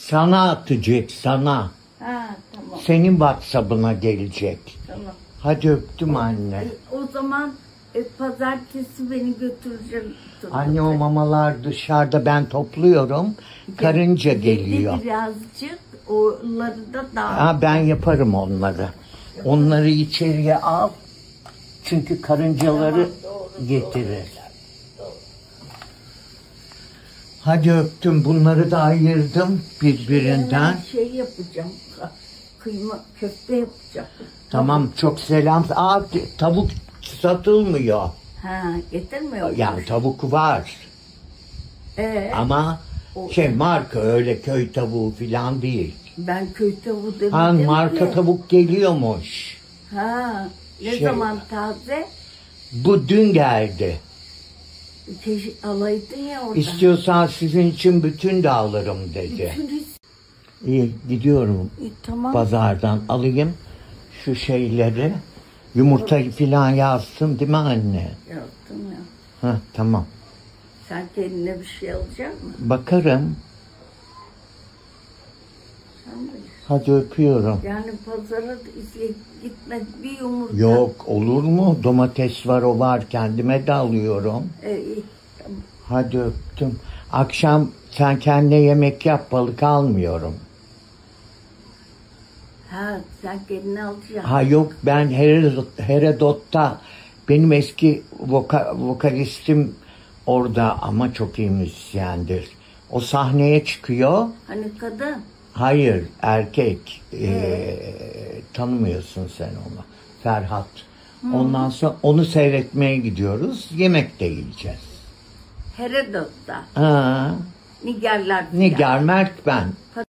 Sana atacak sana. Ha, tamam. Senin WhatsApp'ına gelecek. Tamam. Hadi öptüm anne. O zaman pazartesi beni götüreceğim. Anne o mamalar dışarıda ben topluyorum. Karınca geliyor. Birazcık onları da dağıt. Ben yaparım onları. Onları içeriye al. Çünkü karıncaları getirir. Hadi öptüm. Bunları da ayırdım birbirinden. Ben şey yapacağım. Kıyma köfte yapacağım. Tamam çok selam. Tavuk satılmıyor. Ha getirmiyor. Yani tavuk var. Ama şey marka öyle köy tavuğu falan değil. Ben köy tavuğu dedim. Ha marka tavuk geliyormuş. Ha ne zaman taze? Bu dün geldi. Alaydın ya oradan. İstiyorsan sizin için bütün de alırım dedi. İyi gidiyorum. Tamam. Pazardan alayım şu şeyleri. Yumurta filan yazsın değil mi anne? Yaptım ya. Ha tamam. Sen kendine bir şey alacak mısın? Bakarım. Hadi öpüyorum. Yani pazara gitmek bir yumurta. Yok olur mu? Domates var o var. Kendime de alıyorum. Tamam. Hadi öptüm. Akşam sen kendine yemek yap. Balık almıyorum. Ha sen kendine alacaksın. Ha yok ben Heredot'ta benim eski vokalistim orada ama çok iyi müzisyendir. O sahneye çıkıyor. Hani kadın? Hayır, erkek. Tanımıyorsun sen onu. Ferhat. Hmm. Ondan sonra onu seyretmeye gidiyoruz. Yemek de yiyeceğiz. Heredot'ta. Nigarlar. Nigar, Mert ben.